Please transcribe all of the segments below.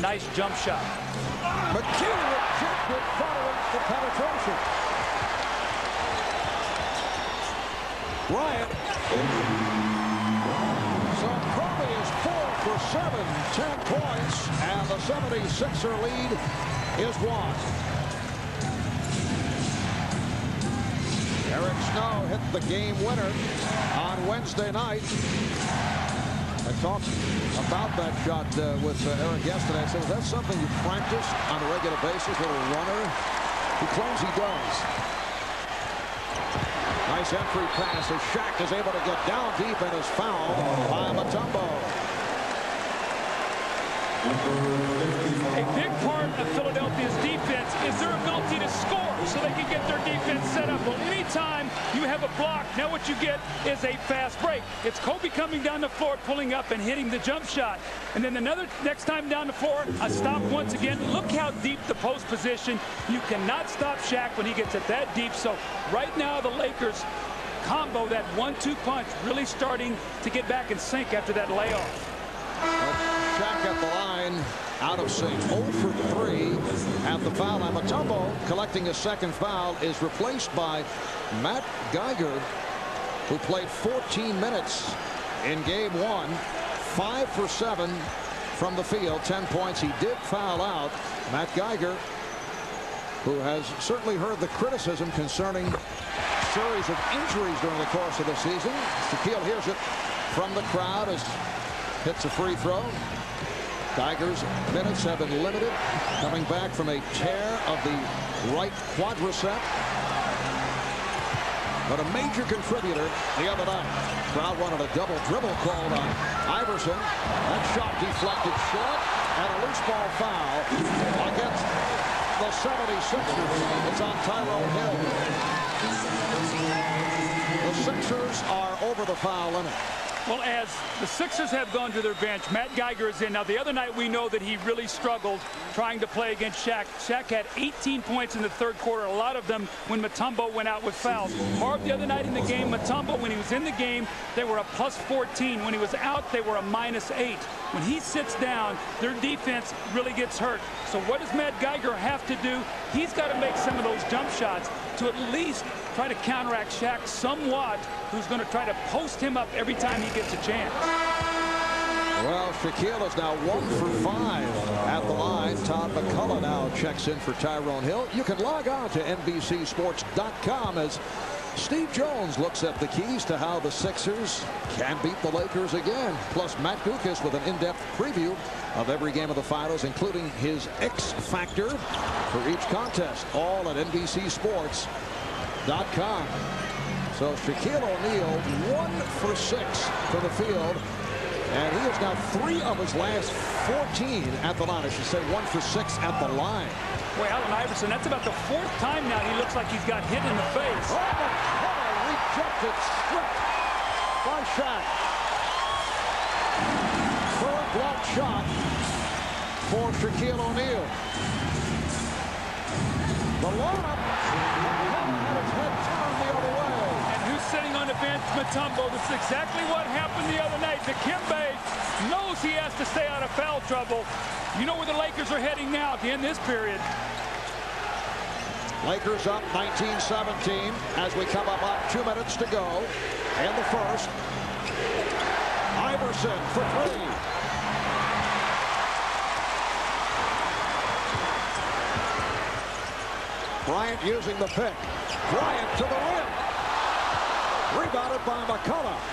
Nice jump shot. McKie with Jackman following the penetration. Bryant. So Kobe is 4 for 7, 10 points, and the 76er lead is 1. Eric Snow hit the game winner on Wednesday night. I talked about that shot with Eric yesterday. I said, well, that's something you practice on a regular basis, little runner? He claims he does. Nice entry pass as Shaq is able to get down deep and is fouled by Mutombo. A big part of Philadelphia's defense is their ability to score so they can get their defense set up. Well, anytime you have a block, now what you get is a fast break. It's Kobe coming down the floor, pulling up and hitting the jump shot. And then next time down the floor, a stop once again. Look how deep the post position. You cannot stop Shaq when he gets it that deep. So right now the Lakers combo, that 1-2 punch, really starting to get back in sync after that layoff. Shaq at the line, out of sync. 0 for 3 at the foul line. Mutombo, collecting his second foul, is replaced by Matt Geiger, who played 14 minutes in game one. 5 for 7 from the field, 10 points. He did foul out. Matt Geiger, who has certainly heard the criticism concerning a series of injuries during the course of the season. Shaquille hears it from the crowd as hits a free throw. Geiger's minutes have been limited, coming back from a tear of the right quadricep. But a major contributor the other night. Crowd wanted a double dribble called on Iverson. That shot deflected short, and a loose ball foul against the 76ers. It's on Tyrone Hill. The Sixers are over the foul limit. Well, as the Sixers have gone to their bench, Matt Geiger is in. Now, the other night we know that he really struggled trying to play against Shaq. Shaq had 18 points in the third quarter, a lot of them when Mutombo went out with fouls. Harv, the other night in the game, Mutombo, when he was in the game, they were a +14. When he was out, they were a -8. When he sits down, their defense really gets hurt. So what does Matt Geiger have to do? He's got to make some of those jump shots to at least try to counteract Shaq somewhat, who's going to try to post him up every time he gets a chance. Well, Shaquille is now 1 for 5 at the line. Todd MacCulloch now checks in for Tyrone Hill. You can log on to NBCSports.com as Steve Jones looks at the keys to how the Sixers can beat the Lakers again. Plus, Matt Gukas with an in-depth preview of every game of the finals, including his X Factor for each contest, all at NBCSports.com. So Shaquille O'Neal, 1 for 6 for the field, and he has now 3 of his last 14 at the line. I should say 1 for 6 at the line. Boy, Allen Iverson, that's about the 4th time now he looks like he's got hit in the face. Oh, McCulloch rejected, stripped by Shaq. Third block shot for Shaquille O'Neal. The sitting on the bench, Mutombo. This is exactly what happened the other night. Dikembe knows he has to stay out of foul trouble. You know where the Lakers are heading now at the end of this period. Lakers up 19-17 as we come up on 2 minutes to go in the first. Iverson for 3. Bryant using the pick. Bryant to the rim. Rebounded by McCulloch.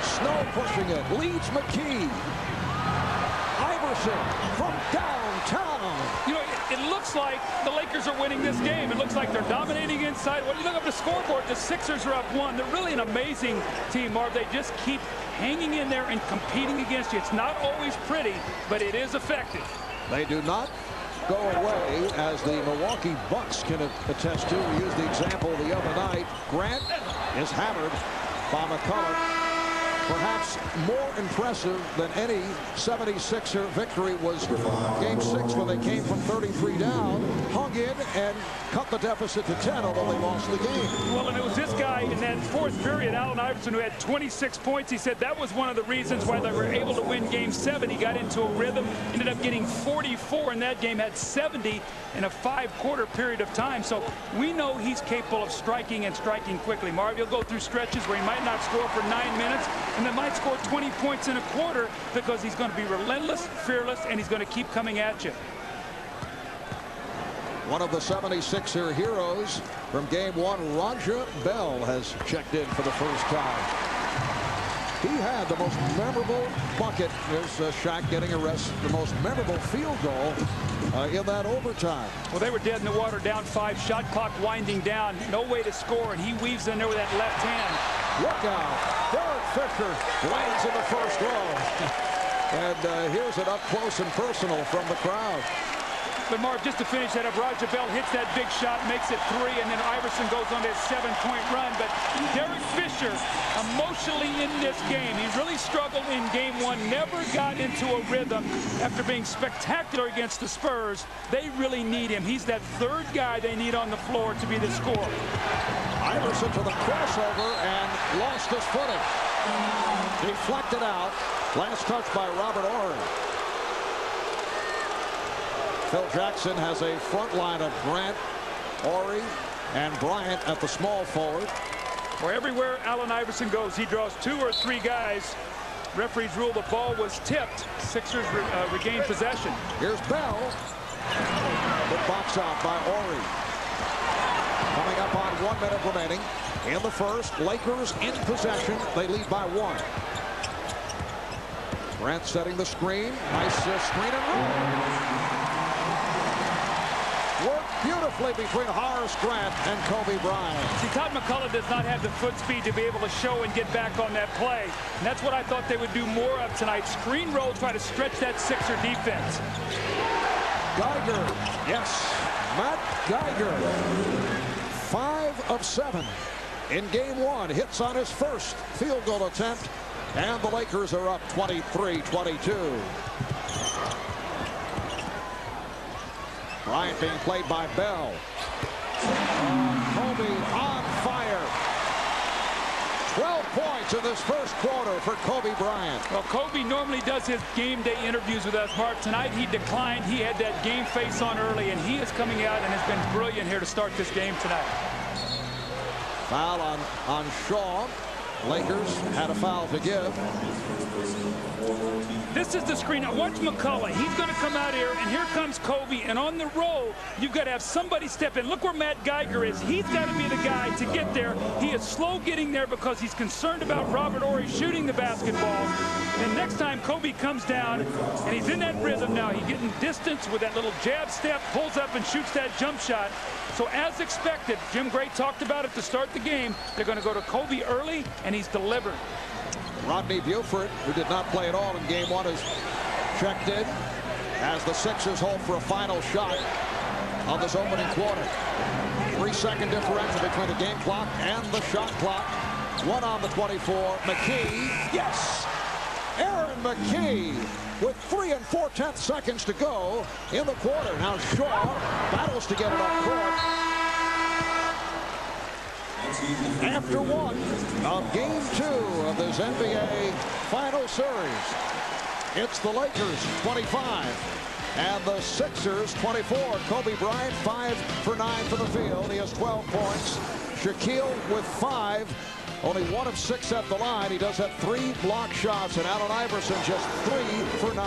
Snow pushing it. Leads McKie. Iverson from downtown. You know, it looks like the Lakers are winning this game. It looks like they're dominating inside. When you look up the scoreboard, the Sixers are up 1. They're really an amazing team, Marv. They just keep hanging in there and competing against you. It's not always pretty, but it is effective. They do not go away, as the Milwaukee Bucks can attest to. We used the example the other night. Grant is hammered by McCulloch. perhaps more impressive than any 76er victory was Game 6 when they came from 33 down, hung in, and cut the deficit to 10, although they lost the game. Well, and it was this guy in that fourth period, Allen Iverson, who had 26 points. He said that was one of the reasons why they were able to win Game 7. He got into a rhythm, ended up getting 44 in that game, had 70 in a five-quarter period of time. So we know he's capable of striking and striking quickly. Marv, you'll go through stretches where he might not score for 9 minutes, and then might score 20 points in a quarter because he's going to be relentless, fearless, and he's going to keep coming at you. One of the 76er heroes from Game 1, Roger Bell, has checked in for the first time. He had the most memorable bucket. There's Shaq getting a rest. The most memorable field goal in that overtime. Well, they were dead in the water, down 5, shot clock winding down, no way to score, and he weaves in there with that left hand. Look out! Derek Fisher lands in the first row. And here's it up close and personal from the crowd. But Marv, just to finish that up, Roger Bell hits that big shot, makes it 3, and then Iverson goes on to his 7-point run. But Derek Fisher, emotionally in this game, he really struggled in Game 1, never got into a rhythm after being spectacular against the Spurs. They really need him. He's that third guy they need on the floor to be the scorer. Iverson to the crossover and lost his footing. Deflected out. Last touch by Robert Horry. Phil Jackson has a front line of Grant, Horry, and Bryant at the small forward. Well, everywhere Allen Iverson goes, he draws 2 or 3 guys. Referees rule the ball was tipped. Sixers regain possession. Here's Bell. The box out by Horry. Coming up on 1 minute remaining in the first. Lakers in possession. They lead by 1. Grant setting the screen. Nice screen and roll. Beautifully between Horace Grant and Kobe Bryant. See, Todd MacCulloch does not have the foot speed to be able to show and get back on that play. And that's what I thought they would do more of tonight. Screen roll, try to stretch that Sixer defense. Geiger, yes, Matt Geiger. 5 of 7 in Game 1. Hits on his first field goal attempt. And the Lakers are up 23-22. Bryant being played by Bell. Kobe on fire. 12 points in this first quarter for Kobe Bryant. Well, Kobe normally does his game day interviews with us, Mark. Tonight he declined. He had that game face on early, and he is coming out and has been brilliant here to start this game tonight. Foul on Shaw. Lakers had a foul to give. This is the screen. Now watch MacCulloch. He's going to come out here, and here comes Kobe. And on the roll, you've got to have somebody step in. Look where Matt Geiger is. He's got to be the guy to get there. He is slow getting there because he's concerned about Robert Horry shooting the basketball. And next time Kobe comes down, and he's in that rhythm now. He's getting distance with that little jab step, pulls up and shoots that jump shot. So as expected, Jim Gray talked about it to start the game. They're going to go to Kobe early, and he's delivered. Rodney Buford, who did not play at all in Game 1, is checked in as the Sixers hold for a final shot on this opening quarter. 3-second differential between the game clock and the shot clock. 1 on the 24. McKie, yes! Aaron McKie with 3 4/10 seconds to go in the quarter. Now Shaw battles to get it on court. After 1 of Game 2 of this NBA Final Series, it's the Lakers 25 and the Sixers 24. Kobe Bryant 5 for 9 for the field. He has 12 points. Shaquille with 5. Only 1 of 6 at the line. He does have 3 block shots, and Allen Iverson just 3 for 9.